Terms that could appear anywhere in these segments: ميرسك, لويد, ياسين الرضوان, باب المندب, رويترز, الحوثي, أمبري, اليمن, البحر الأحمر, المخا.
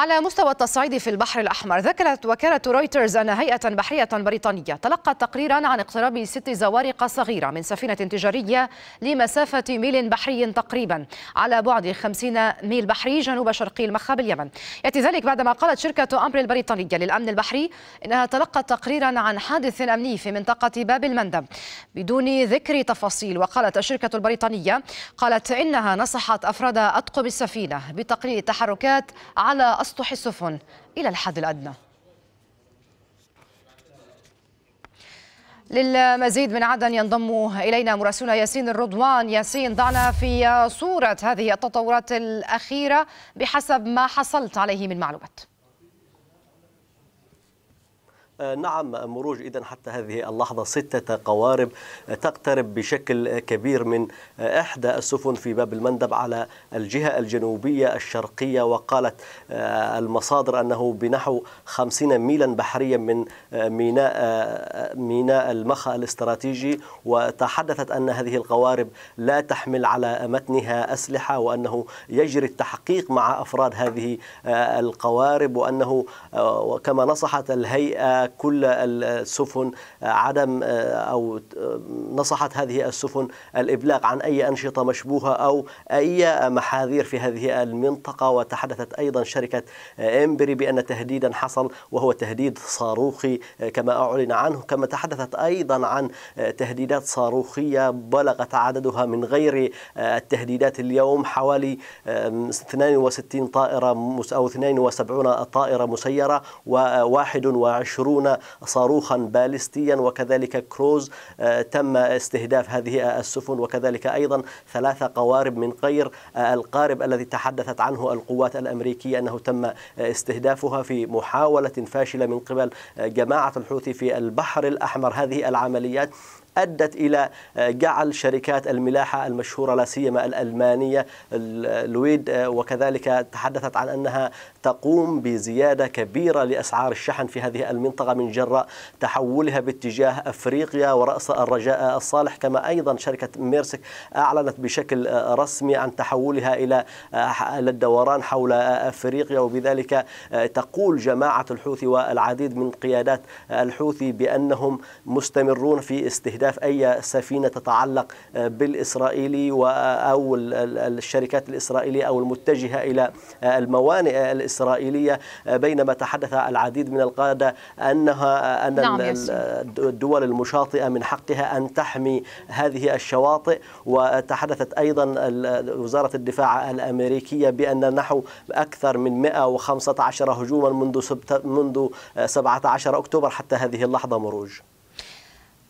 على مستوى التصعيد في البحر الأحمر، ذكرت وكالة رويترز أن هيئة بحرية بريطانية تلقت تقريرا عن اقتراب 6 زوارق صغيرة من سفينة تجارية لمسافة ميل بحري تقريبا على بعد 50 ميل بحري جنوب شرقي المخاب اليمن. يأتي ذلك بعدما قالت شركة أمبري البريطانية للأمن البحري أنها تلقت تقريرا عن حادث أمني في منطقة باب المندب بدون ذكر تفاصيل. وقالت الشركة البريطانية إنها نصحت أفراد أطقم السفينة بتقليل التحركات على أسطح السفن إلى الحد الأدنى. للمزيد من عدن ينضم إلينا مراسلنا ياسين الرضوان. ياسين، ضعنا في صورة هذه التطورات الأخيرة بحسب ما حصلت عليه من معلومات. نعم، مروج، إذن حتى هذه اللحظة 6 قوارب تقترب بشكل كبير من إحدى السفن في باب المندب على الجهة الجنوبية الشرقية، وقالت المصادر أنه بنحو 50 ميلا بحريا من ميناء المخا الاستراتيجي. وتحدثت أن هذه القوارب لا تحمل على متنها أسلحة، وأنه يجري التحقيق مع أفراد هذه القوارب، وأنه كما نصحت الهيئة كل السفن عدم أو نصحت هذه السفن الإبلاغ عن أي أنشطة مشبوهة أو أي محاذير في هذه المنطقة. وتحدثت أيضا شركة أمبري بأن تهديدا حصل وهو تهديد صاروخي كما أعلن عنه، كما تحدثت أيضا عن تهديدات صاروخية بلغت عددها من غير التهديدات اليوم حوالي 62 طائرة أو 72 طائرة مسيرة و21 صاروخا باليستيا، وكذلك كروز تم استهداف هذه السفن، وكذلك أيضا 3 قوارب من غير القارب الذي تحدثت عنه القوات الأمريكية أنه تم استهدافها في محاولة فاشلة من قبل جماعة الحوثي في البحر الأحمر. هذه العمليات أدت إلى جعل شركات الملاحة المشهورة لا سيما الألمانية لويد، وكذلك تحدثت عن أنها تقوم بزيادة كبيرة لأسعار الشحن في هذه المنطقة من جراء تحولها باتجاه أفريقيا ورأس الرجاء الصالح. كما أيضا شركة ميرسك أعلنت بشكل رسمي عن تحولها إلى الدوران حول أفريقيا، وبذلك تقول جماعة الحوثي والعديد من قيادات الحوثي بأنهم مستمرون في استهداف أي سفينة تتعلق بالإسرائيلي أو الشركات الإسرائيلية أو المتجهة إلى الموانئ الإسرائيلية، بينما تحدث العديد من القادة أن الدول المشاطئة من حقها أن تحمي هذه الشواطئ. وتحدثت أيضا وزارة الدفاع الأمريكية بأن نحو أكثر من 115 هجوما منذ 17 أكتوبر حتى هذه اللحظة. مروج،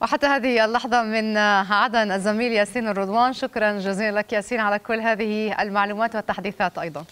وحتى هذه اللحظة من عدن الزميل ياسين الرضوان. شكرا جزيلا لك ياسين على كل هذه المعلومات والتحديثات أيضا.